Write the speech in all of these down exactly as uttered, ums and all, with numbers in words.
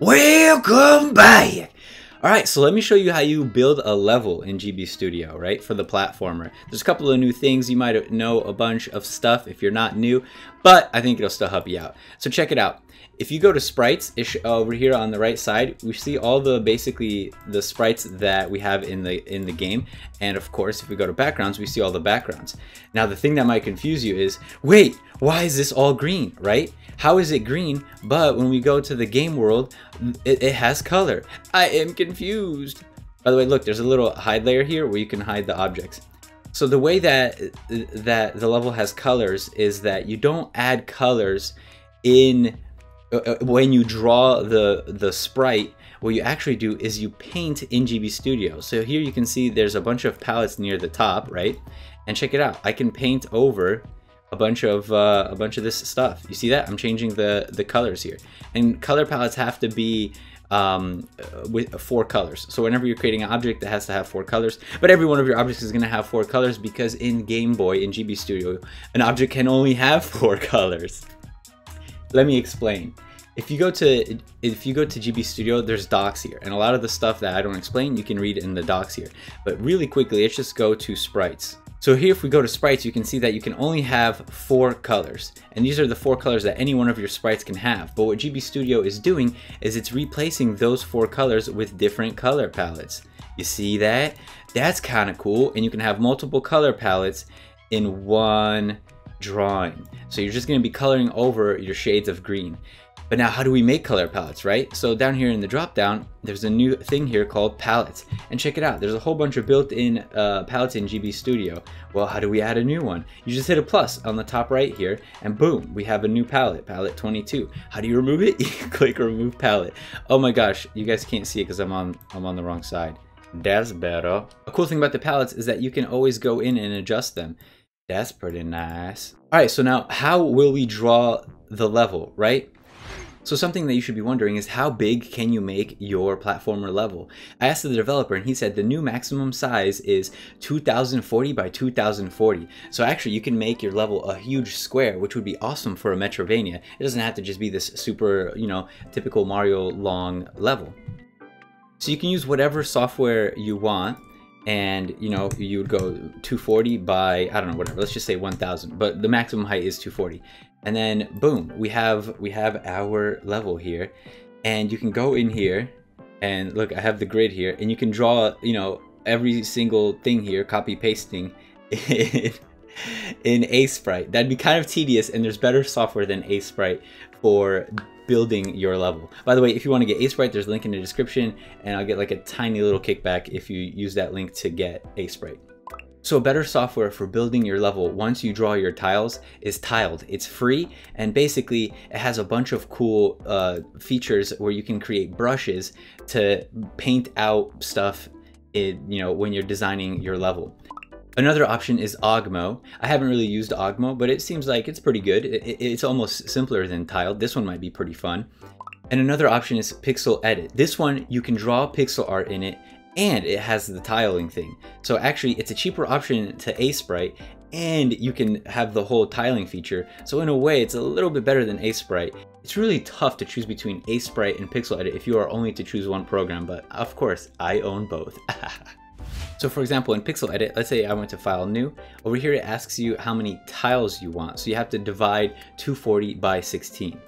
Welcome back! Alright, so let me show you how you build a level in G B Studio, right, for the platformer. There's a couple of new things, you might know a bunch of stuff if you're not new, but I think it'll still help you out. So check it out. If you go to sprites, it sh over here on the right side, we see all the basically the sprites that we have in the in the game, and of course if we go to backgrounds, we see all the backgrounds. Now the thing that might confuse you is, wait, why is this all green, right? How is it green? But when we go to the game world, it, it has color. I am confused. By the way, look, there's a little hide layer here where you can hide the objects. So the way that that the level has colors is that you don't add colors in when you draw the the sprite. What you actually do is you paint in G B Studio. So here you can see there's a bunch of palettes near the top, right? And check it out, I can paint over a bunch of uh, a bunch of this stuff. You see that I'm changing the the colors here, and color palettes have to be um, with four colors. So whenever you're creating an object, that has to have four colors. But every one of your objects is going to have four colors because in Game Boy, in G B Studio, an object can only have four colors. Let me explain. If you go to if you go to G B Studio, there's docs here, and a lot of the stuff that I don't explain, you can read in the docs here. But really quickly, let's just go to sprites. So here, if we go to sprites, you can see that you can only have four colors, and these are the four colors that any one of your sprites can have. But what G B Studio is doing is it's replacing those four colors with different color palettes. You see that? That's kind of cool, and you can have multiple color palettes in one drawing. So you're just going to be coloring over your shades of green. But now how do we make color palettes, right? So down here in the drop down, there's a new thing here called palettes, and check it out, there's a whole bunch of built-in uh, palettes in G B Studio. Well, how do we add a new one? You just hit a plus on the top right here, and boom, we have a new palette, palette twenty-two. How do you remove it? You click remove palette. Oh my gosh, you guys can't see it because I'm on I'm on the wrong side. That's better. A cool thing about the palettes is that you can always go in and adjust them. That's pretty nice. All right, so now how will we draw the level, right? So something that you should be wondering is how big can you make your platformer level? I asked the developer and he said the new maximum size is two thousand forty by two thousand forty. So actually you can make your level a huge square, which would be awesome for a Metroidvania. It doesn't have to just be this super, you know, typical Mario long level. So you can use whatever software you want. And you know, you would go two forty by, I don't know, whatever, let's just say one thousand, but the maximum height is two forty. And then boom, we have we have our level here, and you can go in here and look, I have the grid here, and you can draw, you know, every single thing here, copy pasting in, in Aseprite. That'd be kind of tedious, and there's better software than Aseprite for building your level. By the way, if you want to get Aseprite, there's a link in the description, and I'll get like a tiny little kickback if you use that link to get Aseprite. So better software for building your level once you draw your tiles is Tiled. It's free, and basically it has a bunch of cool uh, features where you can create brushes to paint out stuff in, you know, when you're designing your level. Another option is Ogmo. I haven't really used Ogmo, but it seems like it's pretty good. It's almost simpler than Tiled. This one might be pretty fun. And another option is Pixel Edit. This one, you can draw pixel art in it, and it has the tiling thing. So actually, it's a cheaper option to Aseprite, and you can have the whole tiling feature. So in a way, it's a little bit better than Aseprite. It's really tough to choose between Aseprite and Pixel Edit if you are only to choose one program, but of course, I own both. So for example, in Pixel Edit, let's say I went to File, New. Over here, it asks you how many tiles you want. So you have to divide two forty by sixteen.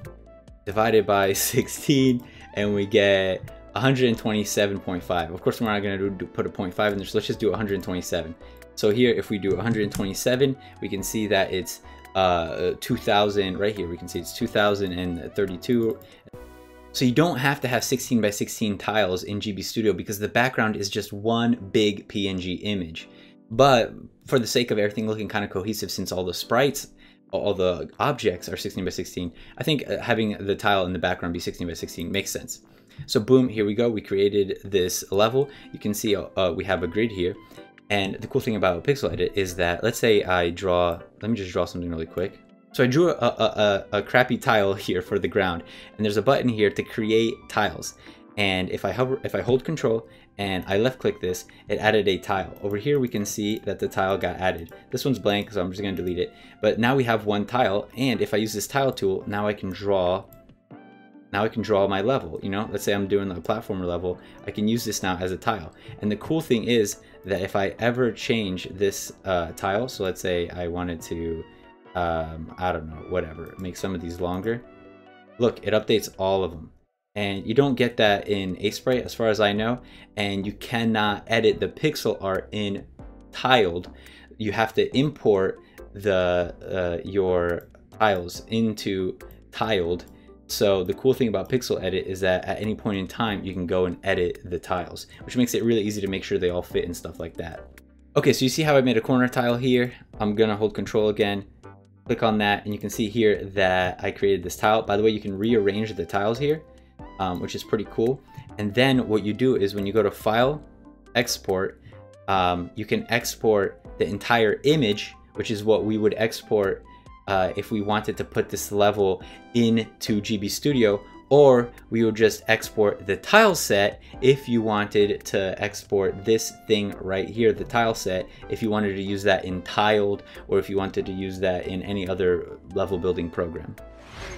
Divided by sixteen, and we get one hundred twenty-seven point five. Of course, we're not gonna do, put a point five in there, so let's just do one hundred twenty-seven. So here, if we do one hundred twenty-seven, we can see that it's uh, two thousand, right here, we can see it's two thousand thirty-two. So you don't have to have sixteen by sixteen tiles in G B Studio because the background is just one big P N G image. But for the sake of everything looking kind of cohesive, since all the sprites, all the objects are sixteen by sixteen, I think having the tile in the background be sixteen by sixteen makes sense. So boom, here we go. We created this level. You can see uh, we have a grid here. And the cool thing about Pixel Edit is that, let's say I draw, let me just draw something really quick. So I drew a, a, a, a crappy tile here for the ground, and there's a button here to create tiles. And if I hover, if I hold Control and I left click this, it added a tile. Over here we can see that the tile got added. This one's blank, so I'm just gonna delete it. But now we have one tile, and if I use this tile tool, now I can draw Now I can draw my level, you know, let's say I'm doing a platformer level, I can use this now as a tile. And the cool thing is that if I ever change this uh, tile, so let's say I wanted to, um, I don't know, whatever, make some of these longer, look, it updates all of them. And you don't get that in Aseprite as far as I know, and you cannot edit the pixel art in Tiled. You have to import the uh, your tiles into Tiled. So the cool thing about Pixel Edit is that at any point in time, you can go and edit the tiles, which makes it really easy to make sure they all fit and stuff like that. Okay, so you see how I made a corner tile here. I'm gonna hold control again, click on that, and you can see here that I created this tile. By the way, you can rearrange the tiles here, um, which is pretty cool. And then what you do is when you go to File, Export, um, you can export the entire image, which is what we would export Uh, if we wanted to put this level into G B Studio, or we would just export the tile set if you wanted to export this thing right here, the tile set, if you wanted to use that in Tiled, or if you wanted to use that in any other level building program.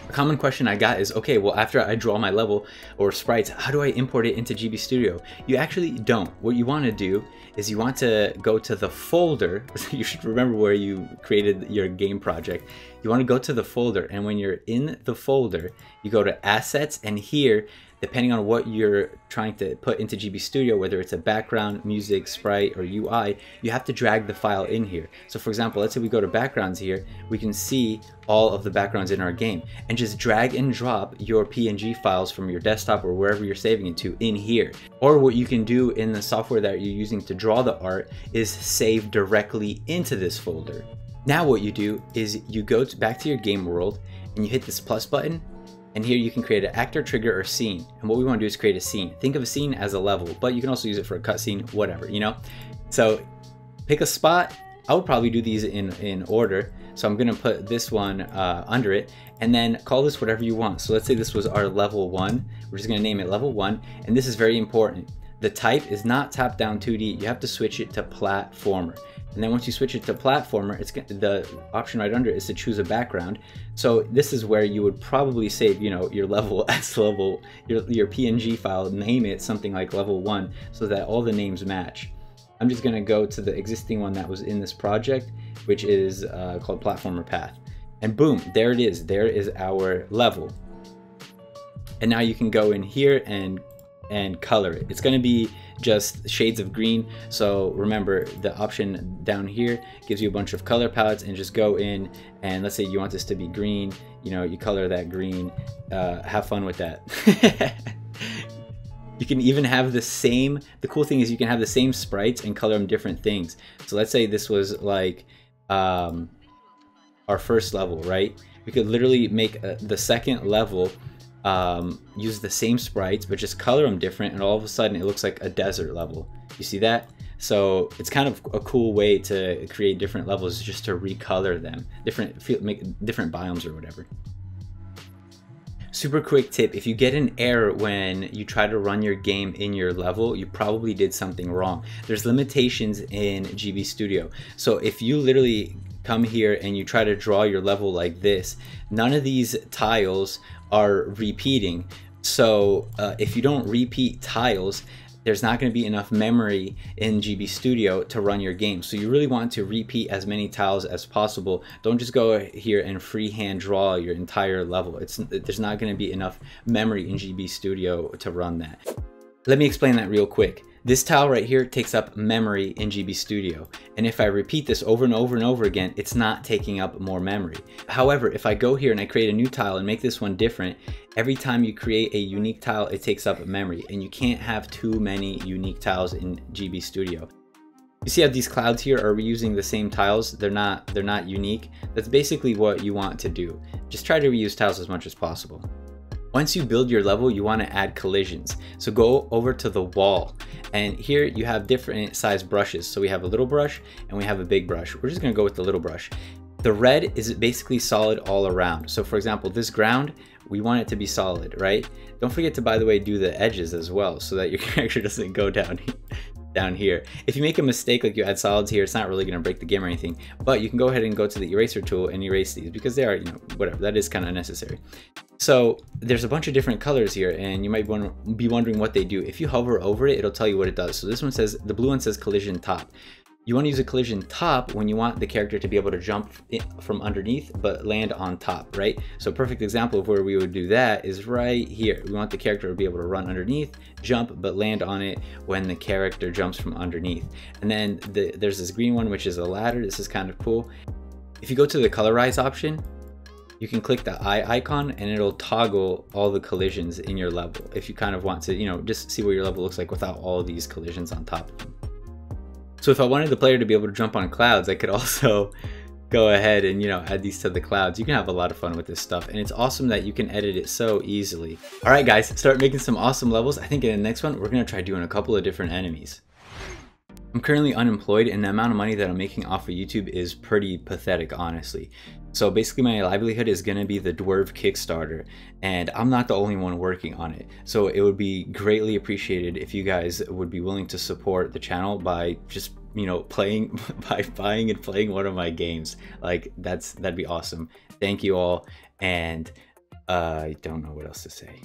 A common question I got is, okay, well, after I draw my level or sprites, how do I import it into G B Studio? You actually don't. What you want to do is you want to go to the folder. You should remember where you created your game project. You want to go to the folder, and when you're in the folder, you go to Assets, and here, depending on what you're trying to put into G B Studio, whether it's a background, music, sprite, or U I, you have to drag the file in here. So for example, let's say we go to backgrounds here, we can see all of the backgrounds in our game, and just drag and drop your P N G files from your desktop or wherever you're saving it to in here. Or what you can do in the software that you're using to draw the art is save directly into this folder. Now what you do is you go back to your game world and you hit this plus button. And here you can create an actor, trigger, or scene. And what we want to do is create a scene. Think of a scene as a level, but you can also use it for a cutscene, whatever, you know? So pick a spot. I would probably do these in, in order. So I'm going to put this one uh, under it, and then call this whatever you want. So let's say this was our level one. We're just going to name it level one. And this is very important. The type is not top-down two D. You have to switch it to platformer. And then once you switch it to platformer, it's the option right under it is to choose a background. So this is where you would probably save, you know, your level as level, your, your P N G file, name it something like level one so that all the names match. I'm just gonna go to the existing one that was in this project, which is uh, called Platformer Path. And boom, there it is. There is our level. And now you can go in here and and color it. It's gonna be just shades of green. So remember, the option down here gives you a bunch of color palettes, and just go in and let's say you want this to be green, you know, you color that green, uh, have fun with that. You can even have the same, the cool thing is you can have the same sprites and color them different things. So let's say this was like um, our first level, right? We could literally make a, the second level Um, use the same sprites, but just color them different, and all of a sudden it looks like a desert level. You see that? So it's kind of a cool way to create different levels, just to recolor them, different feel, make different biomes or whatever. Super quick tip, if you get an error when you try to run your game in your level, you probably did something wrong. There's limitations in G B Studio. So if you literally come here and you try to draw your level like this, none of these tiles are repeating. So uh, if you don't repeat tiles, there's not going to be enough memory in G B Studio to run your game. So you really want to repeat as many tiles as possible. Don't just go here and freehand draw your entire level. It's, there's not going to be enough memory in G B Studio to run that. Let me explain that real quick. This tile right here takes up memory in G B Studio. And if I repeat this over and over and over again, it's not taking up more memory. However, if I go here and I create a new tile and make this one different, every time you create a unique tile, it takes up memory, and you can't have too many unique tiles in G B Studio. You see how these clouds here are reusing the same tiles? They're not, they're not unique. That's basically what you want to do. Just try to reuse tiles as much as possible. Once you build your level, you want to add collisions. So go over to the wall, and here you have different size brushes. So we have a little brush and we have a big brush. We're just going to go with the little brush. The red is basically solid all around. So for example, this ground, we want it to be solid, right? Don't forget to, by the way, do the edges as well so that your character doesn't go down down here. If you make a mistake, like you add solids here, it's not really going to break the game or anything, but you can go ahead and go to the eraser tool and erase these because they are, you know, whatever, that is kind of necessary. So there's a bunch of different colors here, and you might be wondering what they do. If you hover over it, it'll tell you what it does. So this one says, the blue one says collision top. You want to use a collision top when you want the character to be able to jump from underneath but land on top, right? So a perfect example of where we would do that is right here. We want the character to be able to run underneath, jump, but land on it when the character jumps from underneath. And then the, there's this green one, which is a ladder. This is kind of cool. If you go to the colorize option, you can click the eye icon and it'll toggle all the collisions in your level if you kind of want to, you know, just see what your level looks like without all these collisions on top of them. So if I wanted the player to be able to jump on clouds, I could also go ahead and, you know, add these to the clouds. You can have a lot of fun with this stuff, and it's awesome that you can edit it so easily. All right, guys, start making some awesome levels. I think in the next one, we're gonna try doing a couple of different enemies. I'm currently unemployed, and the amount of money that I'm making off of YouTube is pretty pathetic, honestly. So basically my livelihood is gonna be the Dwerve Kickstarter, and I'm not the only one working on it. So it would be greatly appreciated if you guys would be willing to support the channel by just, you know, playing, by buying and playing one of my games. Like that's, that'd be awesome. Thank you all, and uh, I don't know what else to say.